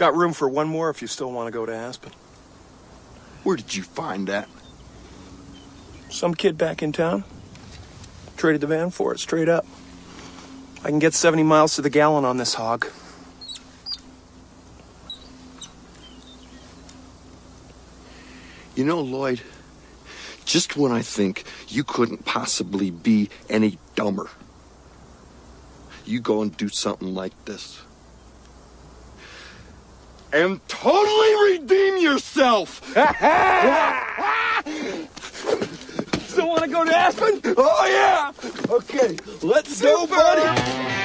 Got room for one more if you still want to go to Aspen. Where did you find that? Some kid back in town. Traded the van for it, straight up. I can get 70 miles to the gallon on this hog. You know, Lloyd, just when I think you couldn't possibly be any dumber, you go and do something like this. And totally redeem yourself! Still want to go to Aspen? Oh, yeah! Okay, let's go, buddy!